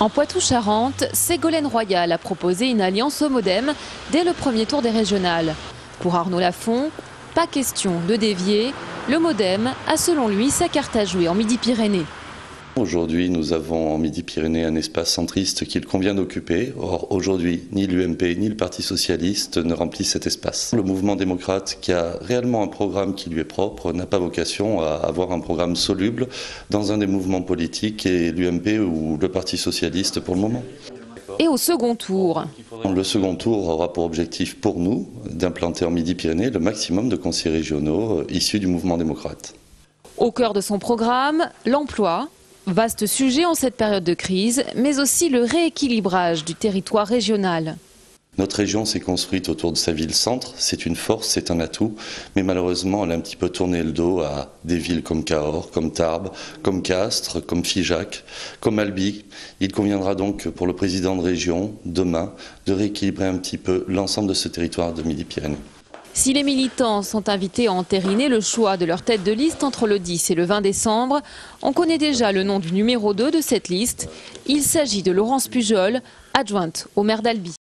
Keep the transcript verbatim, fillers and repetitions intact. En Poitou-Charentes, Ségolène Royal a proposé une alliance au Modem dès le premier tour des régionales. Pour Arnaud Lafon, pas question de dévier. Le Modem a selon lui sa carte à jouer en Midi-Pyrénées. Aujourd'hui, nous avons en Midi-Pyrénées un espace centriste qu'il convient d'occuper. Or, aujourd'hui, ni l'U M P ni le Parti Socialiste ne remplissent cet espace. Le mouvement démocrate, qui a réellement un programme qui lui est propre, n'a pas vocation à avoir un programme soluble dans un des mouvements politiques et l'U M P ou le Parti Socialiste pour le moment. Et au second tour. Le second tour aura pour objectif pour nous d'implanter en Midi-Pyrénées le maximum de conseillers régionaux issus du mouvement démocrate. Au cœur de son programme, l'emploi. Vaste sujet en cette période de crise, mais aussi le rééquilibrage du territoire régional. Notre région s'est construite autour de sa ville-centre, c'est une force, c'est un atout, mais malheureusement elle a un petit peu tourné le dos à des villes comme Cahors, comme Tarbes, comme Castres, comme Figeac, comme Albi. Il conviendra donc pour le président de région, demain, de rééquilibrer un petit peu l'ensemble de ce territoire de Midi-Pyrénées. Si les militants sont invités à entériner le choix de leur tête de liste entre le dix et le vingt décembre, on connaît déjà le nom du numéro deux de cette liste. Il s'agit de Laurence Pujol, adjointe au maire d'Albi.